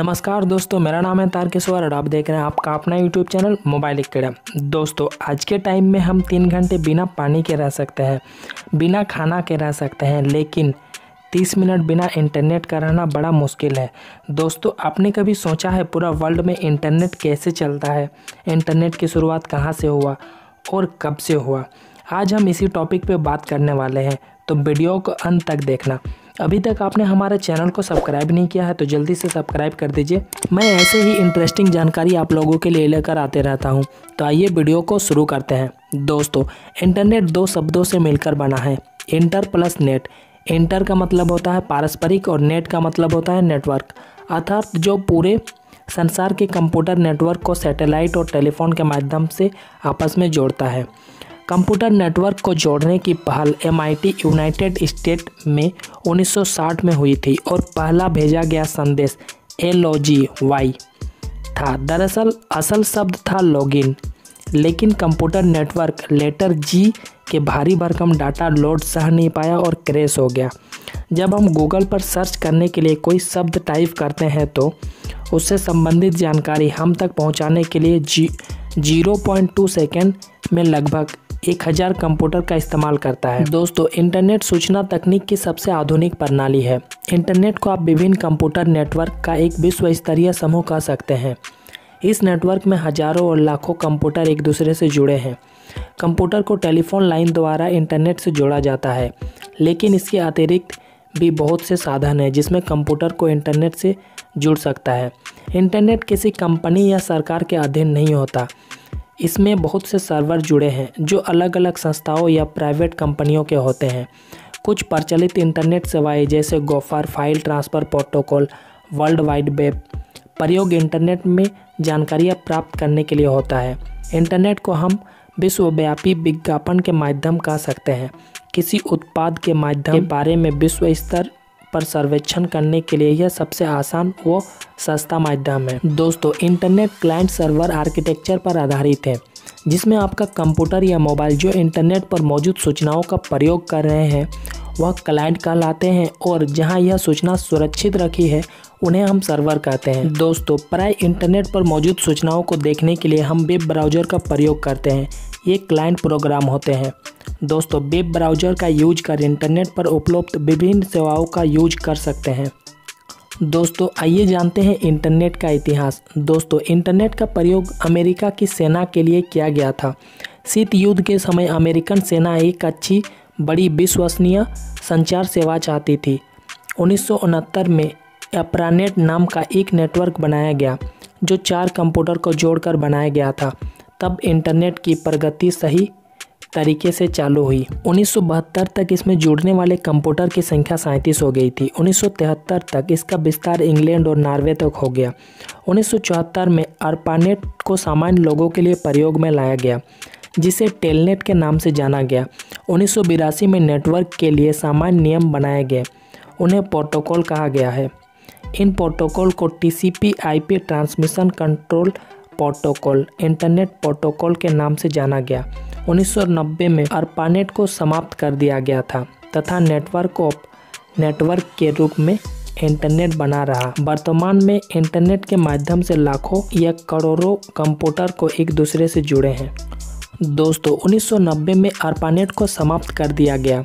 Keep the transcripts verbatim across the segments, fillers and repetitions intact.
नमस्कार दोस्तों, मेरा नाम है तारकेश्वर और आप देख रहे हैं आपका अपना यूट्यूब चैनल मोबाइल किड़ा। दोस्तों आज के टाइम में हम तीन घंटे बिना पानी के रह सकते हैं, बिना खाना के रह सकते हैं, लेकिन तीस मिनट बिना इंटरनेट का रहना बड़ा मुश्किल है। दोस्तों आपने कभी सोचा है पूरा वर्ल्ड में इंटरनेट कैसे चलता है, इंटरनेट की शुरुआत कहाँ से हुआ और कब से हुआ? आज हम इसी टॉपिक पे बात करने वाले हैं, तो वीडियो को अंत तक देखना। अभी तक आपने हमारे चैनल को सब्सक्राइब नहीं किया है तो जल्दी से सब्सक्राइब कर दीजिए। मैं ऐसे ही इंटरेस्टिंग जानकारी आप लोगों के लिए लेकर आते रहता हूं। तो आइए वीडियो को शुरू करते हैं। दोस्तों इंटरनेट दो शब्दों से मिलकर बना है, इंटर प्लस नेट। इंटर का मतलब होता है पारस्परिक और नेट का मतलब होता है नेटवर्क, अर्थात जो पूरे संसार के कंप्यूटर नेटवर्क को सैटेलाइट और टेलीफोन के माध्यम से आपस में जोड़ता है। कंप्यूटर नेटवर्क को जोड़ने की पहल M I T United State में उन्नीस सौ साठ में हुई थी और पहला भेजा गया संदेश एल ओ जी वाई था। दरअसल असल शब्द था लॉगिन, लेकिन कंप्यूटर नेटवर्क लेटर जी के भारी भरकम डाटा लोड सह नहीं पाया और क्रैश हो गया। जब हम गूगल पर सर्च करने के लिए कोई शब्द टाइप करते हैं तो उससे संबंधित जानकारी हम तक पहुंचाने के लिए जी जीरो पॉइंट टू सेकेंड में लगभग एक हज़ार कंप्यूटर का इस्तेमाल करता है। दोस्तों इंटरनेट सूचना तकनीक की सबसे आधुनिक प्रणाली है। इंटरनेट को आप विभिन्न कंप्यूटर नेटवर्क का एक विश्व स्तरीय समूह कह सकते हैं। इस नेटवर्क में हजारों और लाखों कंप्यूटर एक दूसरे से जुड़े हैं। कंप्यूटर को टेलीफोन लाइन द्वारा इंटरनेट से जोड़ा जाता है, लेकिन इसके अतिरिक्त भी बहुत से साधन हैं जिसमें कंप्यूटर को इंटरनेट से जुड़ सकता है। इंटरनेट किसी कंपनी या सरकार के अधीन नहीं होता। इसमें बहुत से सर्वर जुड़े हैं जो अलग अलग संस्थाओं या प्राइवेट कंपनियों के होते हैं। कुछ प्रचलित इंटरनेट सेवाएं जैसे gopher, file transfer protocol, world wide web प्रयोग इंटरनेट में जानकारियां प्राप्त करने के लिए होता है। इंटरनेट को हम विश्वव्यापी विज्ञापन के माध्यम कह सकते हैं। किसी उत्पाद के माध्यम के बारे में विश्व स्तर पर सर्वेक्षण करने के लिए यह सबसे आसान व सस्ता माध्यम है। दोस्तों इंटरनेट क्लाइंट सर्वर आर्किटेक्चर पर आधारित है, जिसमें आपका कंप्यूटर या मोबाइल जो इंटरनेट पर मौजूद सूचनाओं का प्रयोग कर रहे हैं वह क्लाइंट कहलाते हैं, और जहां यह सूचना सुरक्षित रखी है उन्हें हम सर्वर कहते हैं। दोस्तों प्राय इंटरनेट पर मौजूद सूचनाओं को देखने के लिए हम वेब ब्राउज़र का प्रयोग करते हैं। ये क्लाइंट प्रोग्राम होते हैं। दोस्तों वेब ब्राउज़र का यूज कर इंटरनेट पर उपलब्ध विभिन्न सेवाओं का यूज कर सकते हैं। दोस्तों आइए जानते हैं इंटरनेट का इतिहास। दोस्तों इंटरनेट का प्रयोग अमेरिका की सेना के लिए किया गया था। शीत युद्ध के समय अमेरिकन सेना एक अच्छी बड़ी विश्वसनीय संचार सेवा चाहती थी। उन्नीस सौ उनहत्तर में अर्पानेट नाम का एक नेटवर्क बनाया गया जो चार कंप्यूटर को जोड़कर बनाया गया था। तब इंटरनेट की प्रगति सही तरीके से चालू हुई। उन्नीस सौ बहत्तर तक इसमें जुड़ने वाले कंप्यूटर की संख्या सैंतीस हो गई थी। उन्नीस सौ तिहत्तर तक इसका विस्तार इंग्लैंड और नॉर्वे तक हो गया। उन्नीस सौ चौहत्तर में अर्पानेट को सामान्य लोगों के लिए प्रयोग में लाया गया, जिसे टेलनेट के नाम से जाना गया। उन्नीस सौ बिरासी में नेटवर्क के लिए सामान्य नियम बनाए गए, उन्हें प्रोटोकॉल कहा गया है। इन प्रोटोकॉल को T C P I P transmission control protocol internet protocol के नाम से जाना गया। उन्नीस सौ नब्बे में अर्पानेट को समाप्त कर दिया गया था तथा नेटवर्क ऑफ नेटवर्क के रूप में इंटरनेट बना रहा। वर्तमान में इंटरनेट के माध्यम से लाखों या करोड़ों कंप्यूटर को एक दूसरे से जुड़े हैं। दोस्तों उन्नीस सौ नब्बे में अर्पानेट को समाप्त कर दिया गया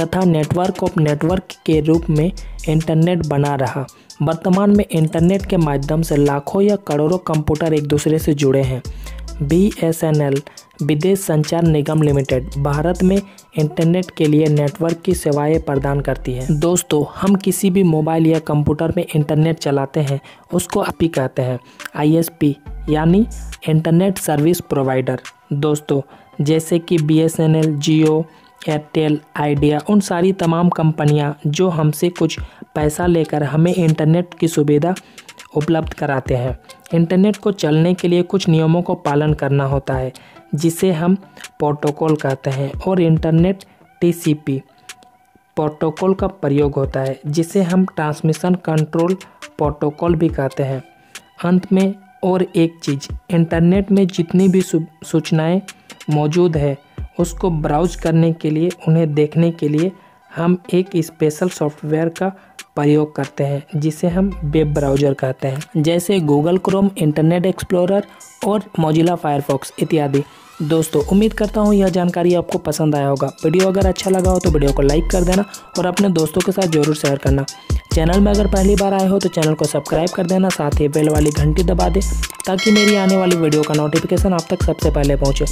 तथा नेटवर्क ऑफ नेटवर्क के रूप में इंटरनेट बना रहा। वर्तमान में इंटरनेट के माध्यम से लाखों या करोड़ों कंप्यूटर एक दूसरे से जुड़े हैं। बी एस एन एल विदेश संचार निगम लिमिटेड भारत में इंटरनेट के लिए नेटवर्क की सेवाएं प्रदान करती है। दोस्तों हम किसी भी मोबाइल या कंप्यूटर में इंटरनेट चलाते हैं उसको आई पी कहते हैं, आई एस पी यानी इंटरनेट सर्विस प्रोवाइडर। दोस्तों जैसे कि B S N L, Jio, Airtel, Idea, उन सारी तमाम कंपनियां जो हमसे कुछ पैसा लेकर हमें इंटरनेट की सुविधा उपलब्ध कराते हैं। इंटरनेट को चलने के लिए कुछ नियमों को पालन करना होता है जिसे हम प्रोटोकॉल कहते हैं, और internet T C P protocol का प्रयोग होता है जिसे हम ट्रांसमिशन कंट्रोल प्रोटोकॉल भी कहते हैं। अंत में और एक चीज़, इंटरनेट में जितनी भी सूचनाएं मौजूद है उसको ब्राउज करने के लिए, उन्हें देखने के लिए हम एक स्पेशल सॉफ्टवेयर का प्रयोग करते हैं जिसे हम वेब ब्राउज़र कहते हैं, जैसे गूगल क्रोम, इंटरनेट एक्सप्लोरर और मोजिला फायरफॉक्स इत्यादि। दोस्तों उम्मीद करता हूँ यह जानकारी आपको पसंद आया होगा। वीडियो अगर अच्छा लगा हो तो वीडियो को लाइक कर देना और अपने दोस्तों के साथ ज़रूर शेयर करना। चैनल में अगर पहली बार आए हो तो चैनल को सब्सक्राइब कर देना, साथ ही बेल वाली घंटी दबा दें ताकि मेरी आने वाली वीडियो का नोटिफिकेशन आप तक सबसे पहले पहुँचे।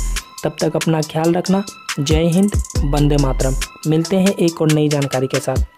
तब तक अपना ख्याल रखना। जय हिंद, वंदे मातरम। मिलते हैं एक और नई जानकारी के साथ।